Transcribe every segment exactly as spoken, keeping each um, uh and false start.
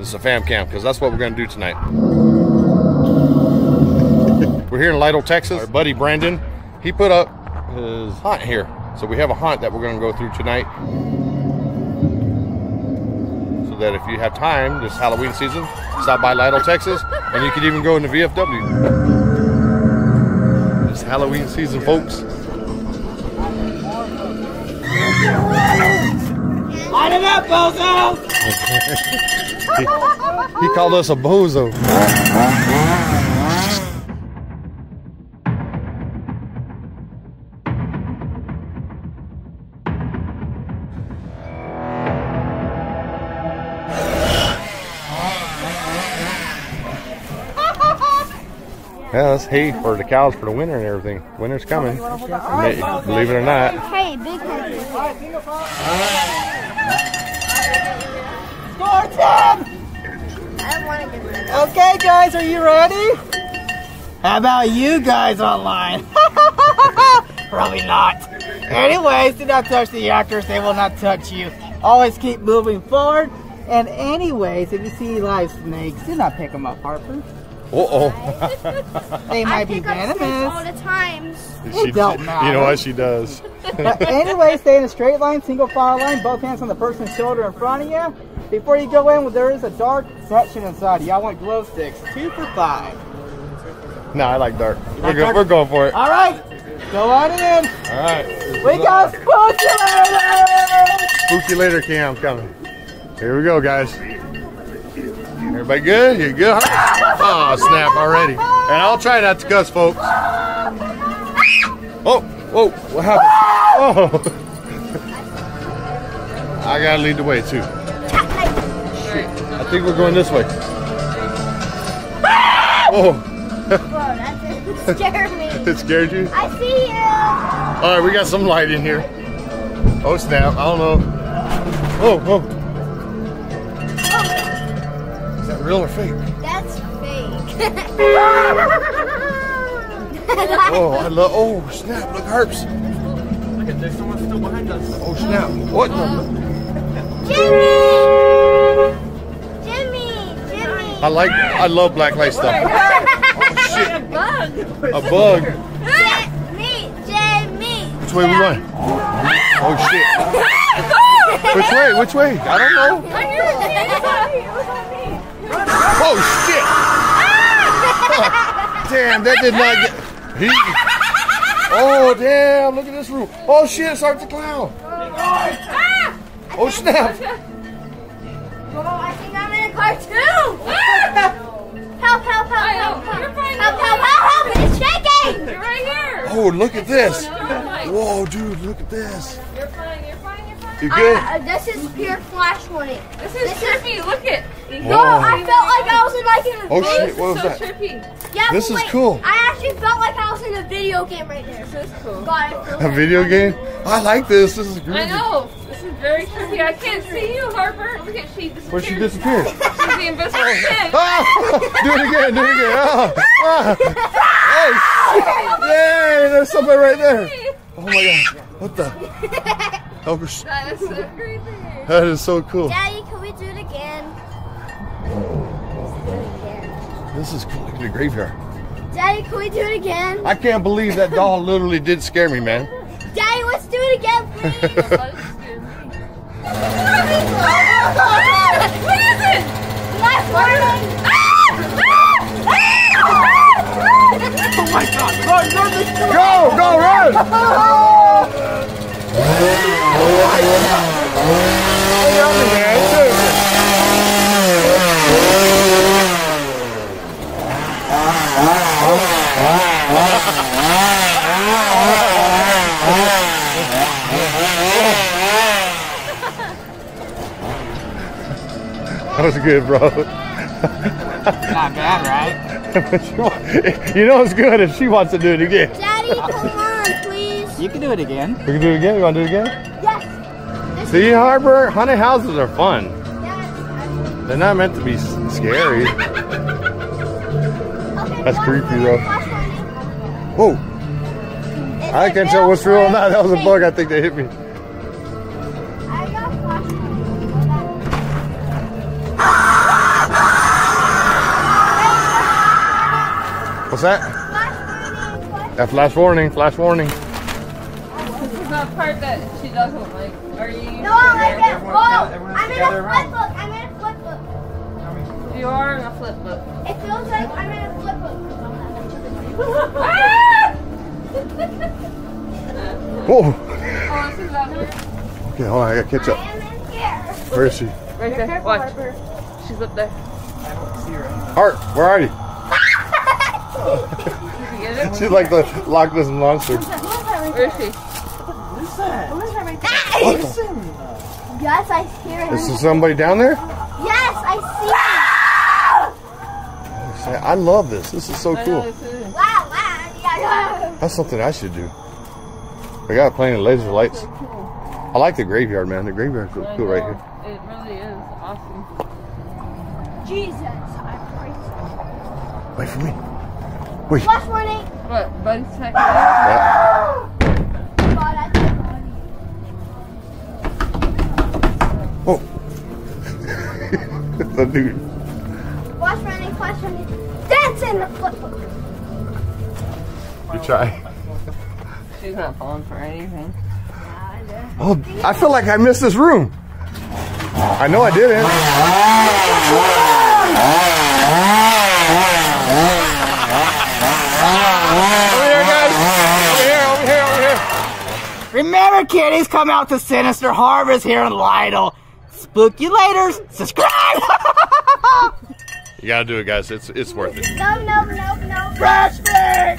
This is a fam camp, because that's what we're going to do tonight. We're here in Lytle, Texas. Our buddy Brandon, he put up his haunt here. So we have a haunt that we're going to go through tonight. So that if you have time this Halloween season, stop by Lytle, Texas, and you can even go into V F W. It's Halloween season, folks. Light it up, bozo! he, he called us a bozo. Yeah, that's hay for the cows for the winter and everything. Winter's coming, oh, believe it or not. Hey, big uh, okay, guys, are you ready? How about you guys online? Probably not. Anyways, do not touch the actors; they will not touch you. Always keep moving forward. And anyways, if you see live snakes, do not pick them up, Harper. Uh-oh. They might I pick be venomous. All the time. She don't matter. You know what she does. But anyway, stay in a straight line, single file line, both hands on the person's shoulder in front of you. Before you go in, well, there is a dark section inside. Y'all want glow sticks. Two for five. No, I like dark. We're, like go, dark? We're going for it. All right. Go on in. All right. We got Spooky Later. Spooky Later cam coming. Here we go, guys. Everybody good? You good? Huh? Oh, snap already. And I'll try not to cuss, folks. Oh, whoa, what happened? Oh. I gotta lead the way, too. Shit, I think we're going this way. Oh. Whoa, that scared me. It scared you? I see you. All right, we got some light in here. Oh, snap. I don't know. Oh, oh. Real or fake? That's fake. Oh, I love. Oh, snap! Look, Harps. Look at there's someone still behind us. Oh, snap! What? Uh, Jimmy! Jimmy! Jimmy! I like. I love black light stuff. Oh shit! A bug. A bug. Me, Jimmy. Which way we run? Oh shit! Which way? Which way? I don't know. Oh shit! Oh, damn, that did not get. He, oh damn! Look at this room. Oh shit! It's Art the Clown. Oh, oh snap! Oh, I think I'm in a car too. Help! Help! Help! Help! Help! Help! Help! Help! It's shaking. You're right here. Oh, look at this! Whoa, dude! Look at this. You're fine. You're fine. You're fine. You good? I, uh, this is pure flash warning. This is trippy. Look it. No, oh. I felt like I was in like in a oh, video. Shit, what was so that? Trippy. Yeah, this is like, cool. I actually felt like I was in a video game right there. So it's cool. God, I feel a like video game? I like this. This is great. I know. This is very trippy. I can't see you, Harper. Look at she disappeared. Where'd she disappear? She's the invisible kid. Ah! Do it again. Do it again. Ah! Ah! Ah! Hey! Yay! There's somebody right there. Oh my God. What the? Oh, that is so crazy. That is so cool. Daddy, can we do it again? This is cool. Look at the graveyard. Daddy, can we do it again? I can't believe that doll literally did scare me, man. Daddy, let's do it again, please. What is it? Last warning. Oh my God! Run, run, this go, go, run! Oh my God! That was good, bro. Not bad, right? You know it's good if she wants to do it again. Daddy, come on, please. You can do it again. We can do it again? You want to do it again? Yes. See, Harper, haunted houses are fun. Yes. They're not meant to be scary. That's creepy, though. Whoa! It's I can't tell what's real or not. That was a bug. I think they hit me. I got flashlight. What's that? Flash warning. Yeah, flash warning, flash warning. This is the part that she doesn't like. Are you? No, I like it. Whoa! I'm in a flip book. I'm in a flip book. You are in a flip book. It feels like I'm in a flip book. Ah! Whoa! Oh, this is about her. Okay, hold on. I gotta catch up. I am in here. Where is she? Right there. Watch. She's up there. I don't see her. Art, where are you? She's like the Loch Ness Monster. Where is she? What is that? What is that right there? Listen. Yes, I hear it. Is there somebody down there? Yes, I see it. I love this. This is so cool. Wow, wow, yeah. That's something I should do. I got plenty of laser lights. I like the graveyard, man. The graveyard's cool right here. It really is awesome. Jesus, I'm crazy. Wait for me. Wait. Flash warning! What? Buddy's taking it? Oh! The dude. Flash warning, flash warning. That's in the flip. You try. She's not falling for anything. Oh, I feel like I missed this room. I know I didn't. Over here, guys! Over here, over here, over here! Remember, kiddies, come out to Sinister Harvest here in Lytle. Spook you later. Subscribe! You gotta do it, guys. It's it's worth it. No, no, no, no. Fresh meat!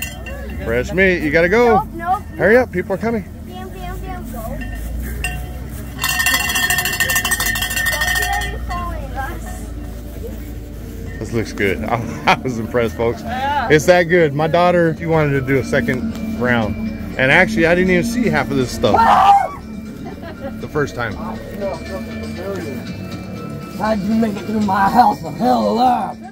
Fresh meat. You gotta go. Nope, nope, nope. Hurry up. People are coming. Damn, damn, damn. Go. Don't be following us. This looks good. I, I was impressed, folks. It's that good. My daughter, she wanted to do a second round. And actually, I didn't even see half of this stuff the first time. How'd you make it through my house of hell alive?